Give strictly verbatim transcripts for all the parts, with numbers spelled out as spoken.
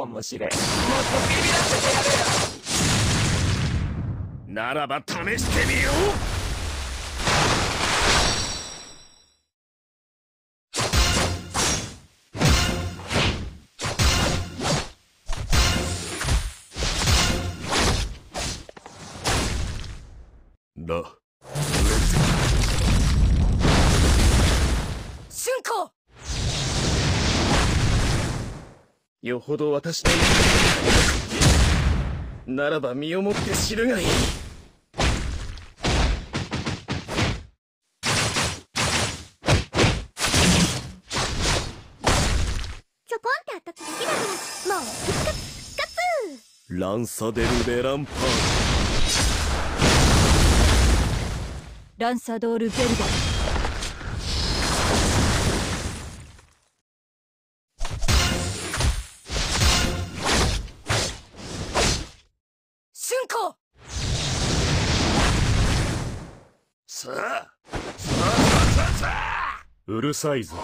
面白い。もっとビビらせてやれよ。ならば試してみよう。だ。瞬行。よほど私のならば身をもって知るがいい。ちょこんってあったつだけだからもう復活復活。ランサドール・ベンダー。ランサドール・ベンダー。うるさいぞ。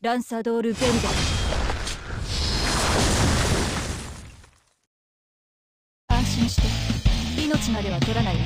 ランサドール・ベンダー。安心して、命までは取らないわ。